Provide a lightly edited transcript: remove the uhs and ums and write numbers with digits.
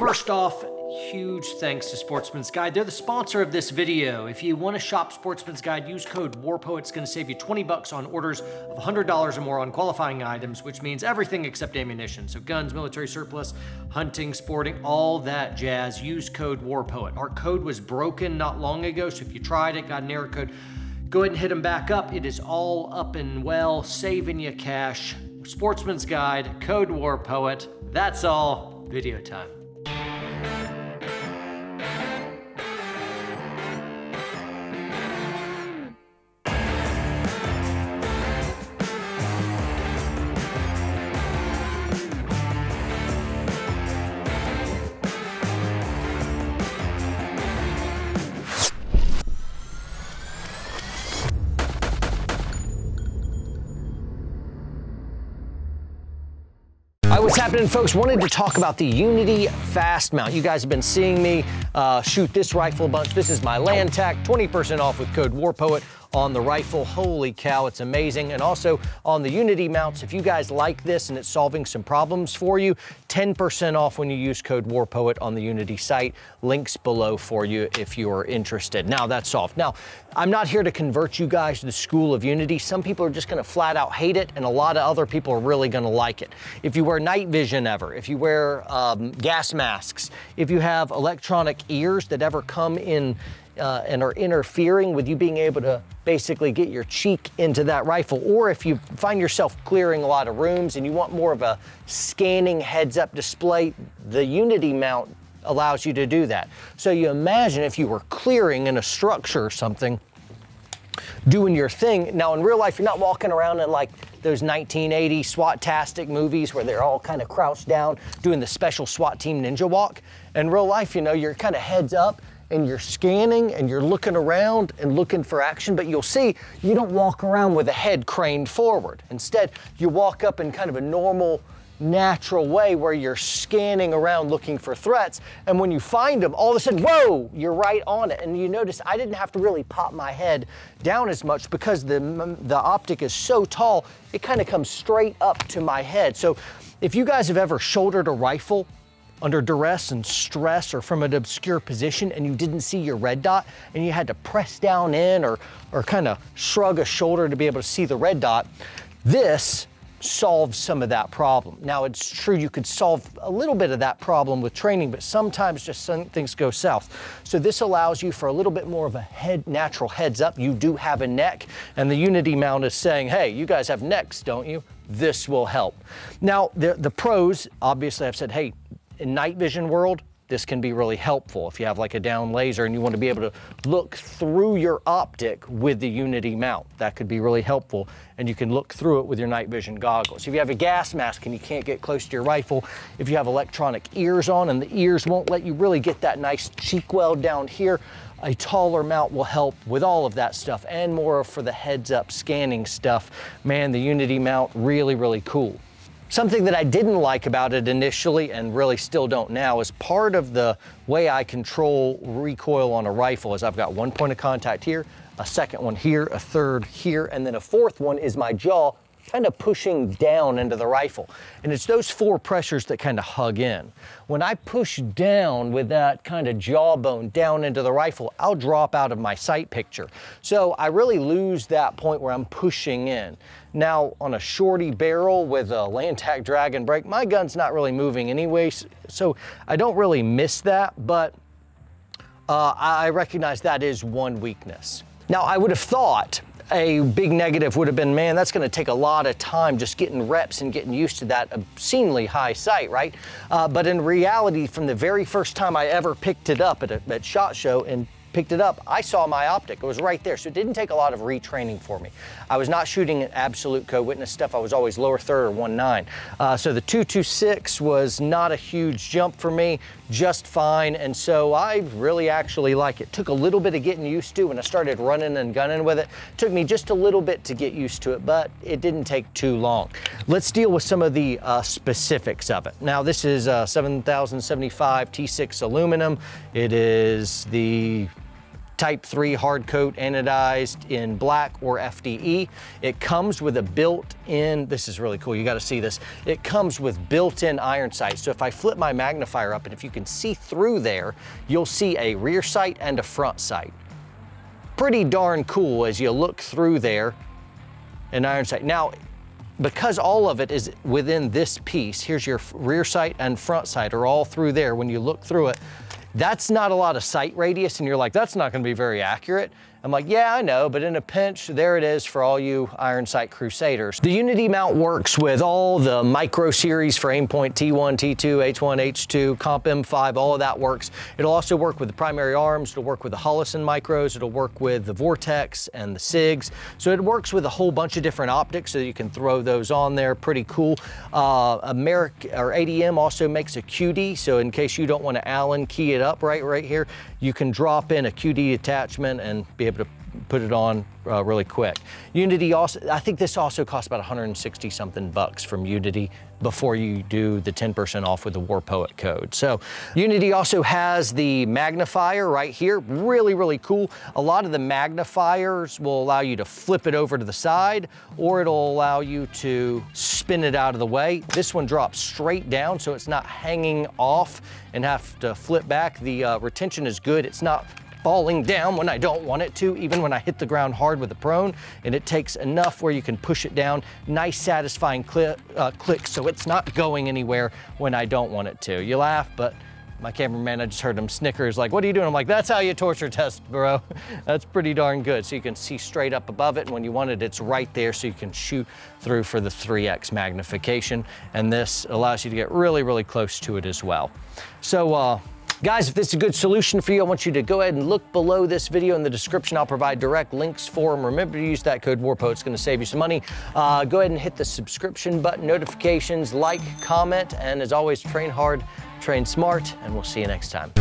First off, huge thanks to Sportsman's Guide. They're the sponsor of this video. If you want to shop Sportsman's Guide, use code WARPO. It's going to save you 20 bucks on orders of $100 or more on qualifying items, which means everything except ammunition. So guns, military surplus, hunting, sporting, all that jazz. Use code WARPO. Our code was broken not long ago, so if you tried it, got an error code, go ahead and hit them back up. It is all up and well, saving you cash. Sportsman's Guide, code WARPOET. That's all. Video time. What's happening, folks? Wanted to talk about the Unity Fast Mount. You guys have been seeing me shoot this rifle a bunch. This is my Lantac, 20% off with code WARPOET on the rifle. Holy cow, it's amazing. And also on the Unity mounts, if you guys like this and it's solving some problems for you, 10% off when you use code WARPOET on the Unity site. Links below for you if you are interested. Now that's solved. Now, I'm not here to convert you guys to the school of Unity. Some people are just gonna flat out hate it, and a lot of other people are really gonna like it. If you wear night vision ever, if you wear gas masks, if you have electronic ears that ever come in and are interfering with you being able to basically get your cheek into that rifle, or if you find yourself clearing a lot of rooms and you want more of a scanning heads-up display, the Unity mount allows you to do that. So you imagine if you were clearing in a structure or something, doing your thing. Now in real life, you're not walking around in like those 1980 SWAT-tastic movies where they're all kind of crouched down doing the special SWAT team ninja walk. In real life, you know, you're kind of heads up, and you're scanning and you're looking around and looking for action, but you'll see you don't walk around with a head craned forward. Instead, you walk up in kind of a normal, natural way where you're scanning around looking for threats, and when you find them, all of a sudden, whoa, you're right on it. And you notice I didn't have to really pop my head down as much because the optic is so tall, it kind of comes straight up to my head. So if you guys have ever shouldered a rifle under duress and stress or from an obscure position and you didn't see your red dot and you had to press down in or kind of shrug a shoulder to be able to see the red dot, this solves some of that problem. Now it's true you could solve a little bit of that problem with training, but sometimes just some things go south. So this allows you for a little bit more of a natural heads up. You do have a neck, and the Unity mount is saying, hey, you guys have necks, don't you? This will help. Now the pros, obviously I've said, hey, in night vision world, this can be really helpful. If you have like a down laser and you want to be able to look through your optic with the Unity mount, that could be really helpful. And you can look through it with your night vision goggles. If you have a gas mask and you can't get close to your rifle, if you have electronic ears on and the ears won't let you really get that nice cheek weld down here, a taller mount will help with all of that stuff and more for the heads up scanning stuff. Man, the Unity mount, really, really cool. Something that I didn't like about it initially and really still don't now is part of the way I control recoil on a rifle is I've got one point of contact here, a second one here, a third here, and then a fourth one is my jaw kind of pushing down into the rifle. And it's those four pressures that kind of hug in. When I push down with that kind of jawbone down into the rifle, I'll drop out of my sight picture. So I really lose that point where I'm pushing in. Now, on a shorty barrel with a Lantac Dragon Brake, my gun's not really moving anyways, so I don't really miss that, but I recognize that is one weakness. Now, I would have thought a big negative would have been, man, that's gonna take a lot of time just getting reps and getting used to that obscenely high sight, right? But in reality, from the very first time I ever picked it up at SHOT Show and picked it up, I saw my optic, it was right there. So it didn't take a lot of retraining for me. I was not shooting at absolute co-witness stuff. I was always lower third or 1.9. So the 2.26 was not a huge jump for me, just fine. And so I really actually like it. Took a little bit of getting used to when I started running and gunning with it. Took me just a little bit to get used to it, but it didn't take too long. Let's deal with some of the specifics of it. Now this is 7075 T6 aluminum. It is the Type 3 hard coat anodized in black or FDE. It comes with a built-in, this is really cool, you gotta see this. It comes with built-in iron sights. So if I flip my magnifier up and if you can see through there, you'll see a rear sight and a front sight. Pretty darn cool as you look through there, an iron sight. Now, because all of it is within this piece, here's your rear sight and front sight are all through there. When you look through it, that's not a lot of sight radius, and you're like, that's not gonna be very accurate. I'm like, yeah, I know, but in a pinch, there it is for all you iron sight crusaders. The Unity mount works with all the micro series for Aimpoint T1, T2, H1, H2, CompM5, all of that works. It'll also work with the Primary Arms, it'll work with the Holosun micros, it'll work with the Vortex and the SIGs. So it works with a whole bunch of different optics, so you can throw those on there, pretty cool. ADM also makes a QD, so in case you don't wanna Allen key it up right here, you can drop in a QD attachment and be able to put it on really quick. Unity also, I think this also costs about 160 something bucks from Unity before you do the 10% off with the War Poet code. So Unity also has the magnifier right here, really cool. A lot of the magnifiers will allow you to flip it over to the side or it'll allow you to spin it out of the way. This one drops straight down so it's not hanging off and have to flip back. The retention is good, it's not falling down when I don't want it to, even when I hit the ground hard with the prone, and it takes enough where you can push it down. Nice satisfying click, so it's not going anywhere when I don't want it to. You laugh, but my cameraman, I just heard him snicker. He's like, what are you doing? I'm like, that's how you torture test, bro. That's pretty darn good. So you can see straight up above it, and when you want it, it's right there, so you can shoot through for the 3X magnification, and this allows you to get really close to it as well. So, guys, if this is a good solution for you, I want you to go ahead and look below this video in the description. I'll provide direct links for them. Remember to use that code WARPO. It's going to save you some money. Go ahead and hit the subscription button, notifications, like, comment, and as always, train hard, train smart, and we'll see you next time.